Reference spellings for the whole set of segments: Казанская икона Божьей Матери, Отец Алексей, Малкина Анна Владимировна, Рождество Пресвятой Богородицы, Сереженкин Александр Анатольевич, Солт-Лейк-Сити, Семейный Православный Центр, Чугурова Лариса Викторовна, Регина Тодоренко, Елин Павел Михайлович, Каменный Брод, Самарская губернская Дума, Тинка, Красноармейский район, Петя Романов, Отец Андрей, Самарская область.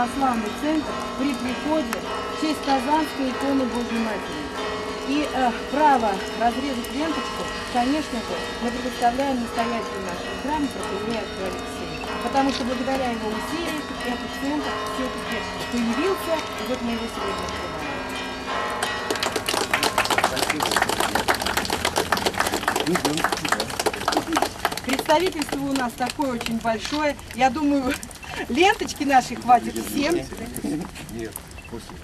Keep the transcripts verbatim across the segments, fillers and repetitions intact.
православный центр при приходе в честь Казанской иконы Божьей Матери. И э, право разрезать ленточку, конечно же, мы предоставляем настоятелю нашего храма, протеерею Отцу Алексею. Потому что благодаря его усилиям этот центр все-таки появился, и вот мы его сегодня открываем. Представительство у нас такое очень большое. Я думаю, ленточки наши хватит всем. Нет, вкусно.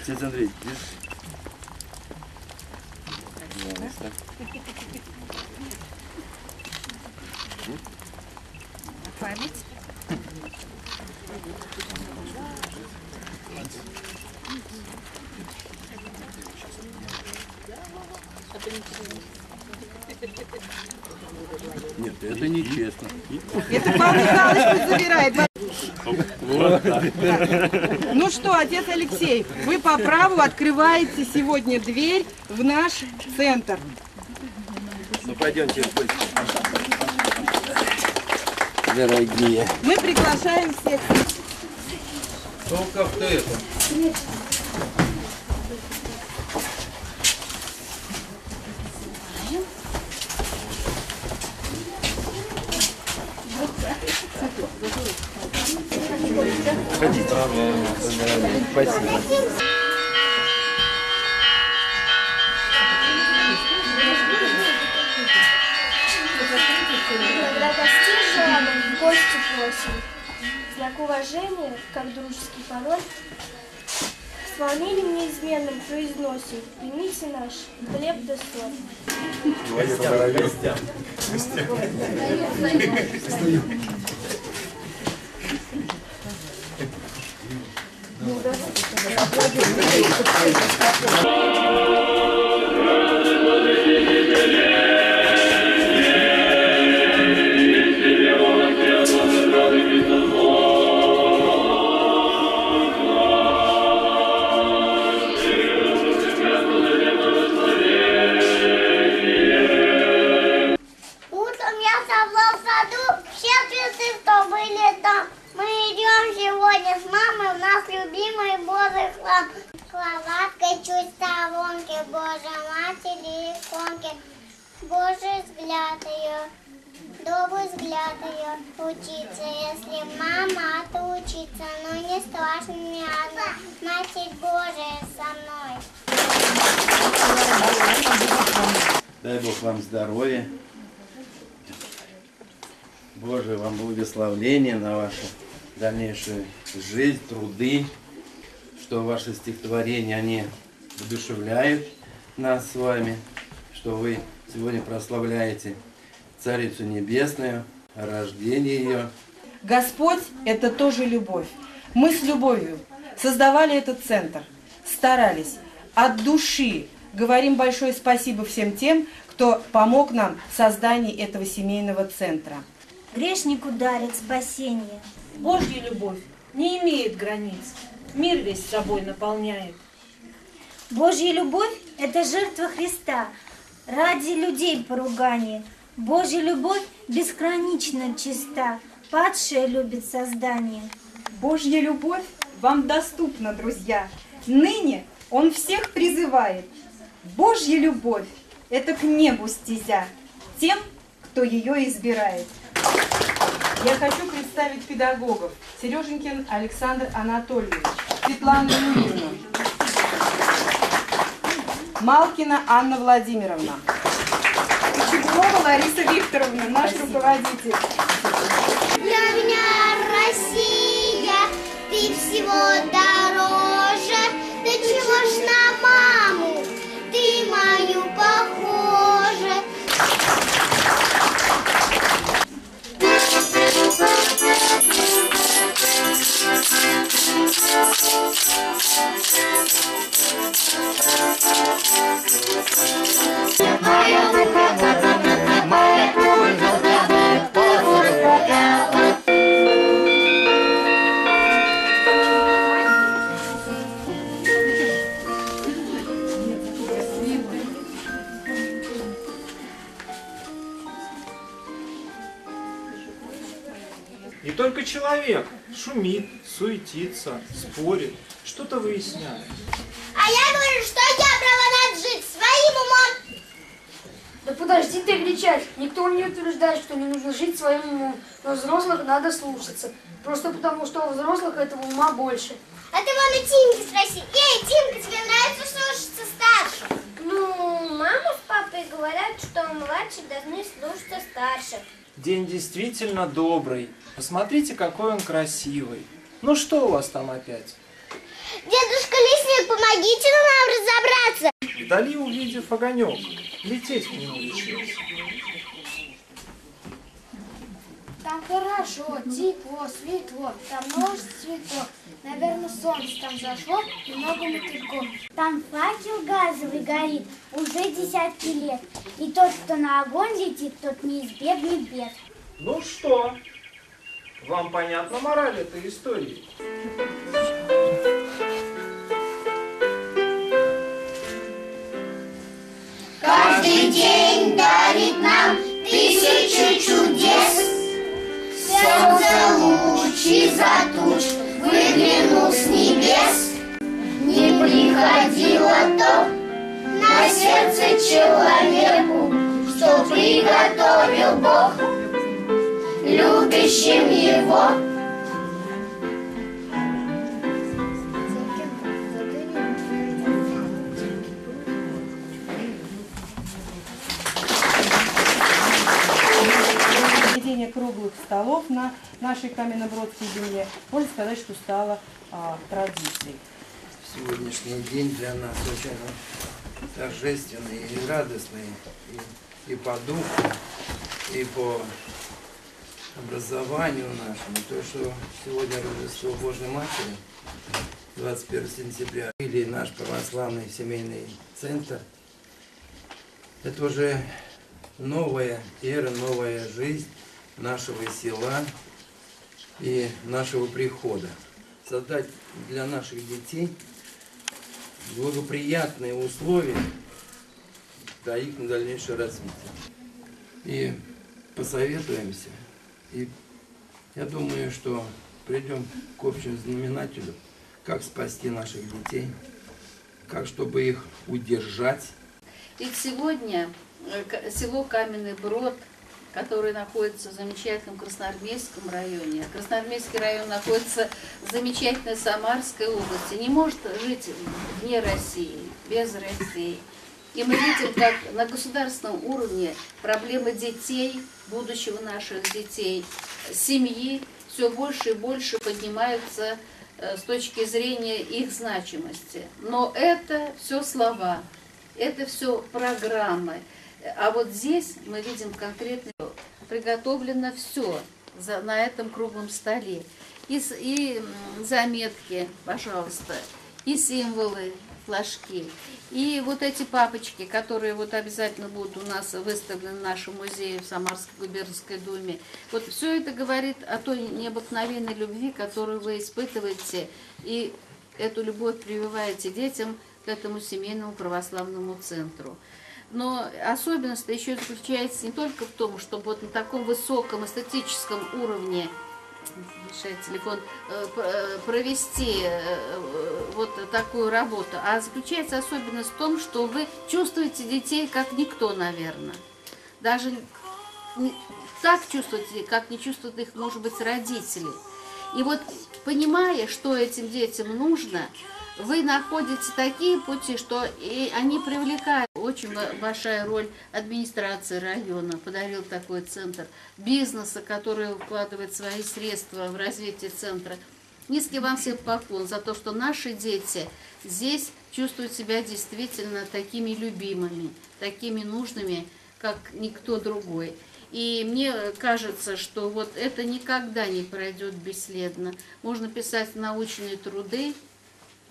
Отец Андрей, держи. Да, память. Нет, это нечестно. Это Павел Михайлович забирает. Вот ну что, отец Алексей, вы по праву открываете сегодня дверь в наш центр. Ну пойдемте. Дорогие. Мы приглашаем всех. Только кто это? Ходите. Спасибо. Когда гостей жалуем, гости просим. Знак уважения, как дружеский пароль, с волнением неизменным произносим. Примите наш хлеб да соль. Гостям. Гостям. Дай Бог вам здоровья, Боже, вам благословление на вашу дальнейшую жизнь, труды, что ваши стихотворения, они вдушевляют нас с вами, что вы сегодня прославляете Царицу Небесную, рождение ее. Господь – это тоже любовь. Мы с любовью создавали этот центр, старались от души. Говорим большое спасибо всем тем, кто помог нам в создании этого семейного центра. Грешнику дарит спасение. Божья любовь не имеет границ, мир весь собой наполняет. Божья любовь – это жертва Христа ради людей поругания. Божья любовь безгранично чиста, падшая любит создание. Божья любовь вам доступна, друзья. Ныне Он всех призывает. Божья любовь – это к небу стезя тем, кто ее избирает. Я хочу представить педагогов. Сереженкин Александр Анатольевич, Светлана Юрьевна, Малкина Анна Владимировна, Чугурова Лариса Викторовна, наш Спасибо. Руководитель. Для меня Россия, ты всего дороже, да чего ж на маму? Ты мою похожа. И только человек шумит, суетится, спорит, что-то выясняет. А я говорю, что я права надо жить своим умом. Да подожди ты кричать. Никто не утверждает, что не нужно жить своим умом. Но взрослых надо слушаться. Просто потому, что у взрослых этого ума больше. А ты вон и Тинки спроси. Эй, Тинка, тебе нравится слушаться старших? Ну, мама с папой говорят, что младшие должны слушаться старших. День действительно добрый. Посмотрите, какой он красивый. Ну что у вас там опять? Дедушка Лесник, помогите нам разобраться. Вдали увидев огонек, лететь к нему учился. Там хорошо, тепло, светло, там множество цветов. Наверное, солнце там зашло и много мотыльков. Там факел газовый горит уже десятки лет. И тот, кто на огонь летит, тот неизбежный бед. Ну что, вам понятна мораль этой истории? Каждый день дарит нам тысячу чудес. Солнце луч из-за туч выглянул с небес. Не приходило то на сердце человеку, что приготовил Бог любящим его. Круглых столов на нашей каменнобродской земле, можно сказать, что стало а, традицией. Сегодняшний день для нас очень торжественный и радостный и, и по духу, и по образованию нашему. То, что сегодня Рождество Божьей Матери, двадцать первого сентября, или наш православный семейный центр, это уже новая эра, новая жизнь нашего села и нашего прихода. Создать для наших детей благоприятные условия для их дальнейшего развития. И посоветуемся. И я думаю, что придем к общему знаменателю, как спасти наших детей, как чтобы их удержать. Ведь сегодня село Каменный Брод, который находится в замечательном Красноармейском районе. Красноармейский район находится в замечательной Самарской области. Не может жить вне России, без России. И мы видим, как на государственном уровне проблемы детей, будущего наших детей, семьи все больше и больше поднимаются с точки зрения их значимости. Но это все слова, это все программы. А вот здесь мы видим конкретно, приготовлено все за, на этом круглом столе. И, и заметки, пожалуйста, и символы, флажки, и вот эти папочки, которые вот обязательно будут у нас выставлены в нашем музее в Самарской губернской думе. Вот все это говорит о той необыкновенной любви, которую вы испытываете, и эту любовь прививаете детям к этому семейному православному центру. Но особенность еще заключается не только в том, что вот на таком высоком эстетическом уровне телефон, провести вот такую работу, а заключается особенность в том, что вы чувствуете детей как никто, наверное. Даже так чувствуете, как не чувствуют их, может быть, родители. И вот понимая, что этим детям нужно, вы находите такие пути, что и они привлекают. Очень большая роль администрации района подарил такой центр, бизнеса, который вкладывает свои средства в развитие центра. Низкий вам всем поклон за то, что наши дети здесь чувствуют себя действительно такими любимыми, такими нужными, как никто другой. И мне кажется, что вот это никогда не пройдет бесследно. Можно писать научные труды,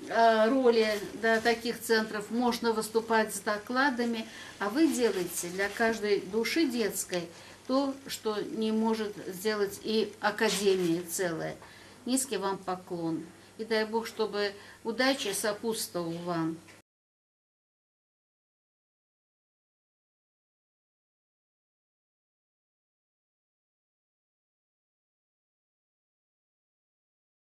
роли да, таких центров, можно выступать с докладами, а вы делаете для каждой души детской то, что не может сделать и академия целая. Низкий вам поклон. И дай Бог, чтобы удача сопутствовала вам.